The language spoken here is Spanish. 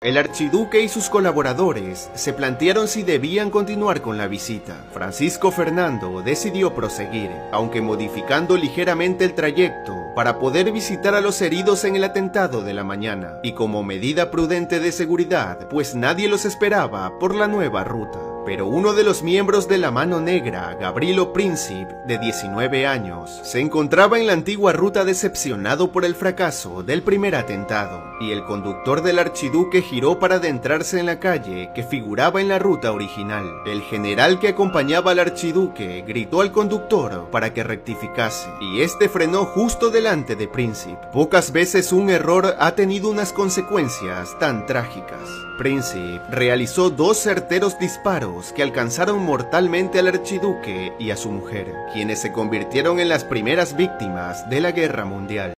El archiduque y sus colaboradores se plantearon si debían continuar con la visita. Francisco Fernando decidió proseguir, aunque modificando ligeramente el trayecto para poder visitar a los heridos en el atentado de la mañana, y como medida prudente de seguridad, pues nadie los esperaba por la nueva ruta. Pero uno de los miembros de la Mano Negra, Gavrilo Princip, de 19 años, se encontraba en la antigua ruta decepcionado por el fracaso del primer atentado, y el conductor del archiduque giró para adentrarse en la calle que figuraba en la ruta original. El general que acompañaba al archiduque gritó al conductor para que rectificase, y este frenó justo delante de Princip. Pocas veces un error ha tenido unas consecuencias tan trágicas. Princip realizó dos certeros disparos que alcanzaron mortalmente al archiduque y a su mujer, quienes se convirtieron en las primeras víctimas de la Guerra Mundial.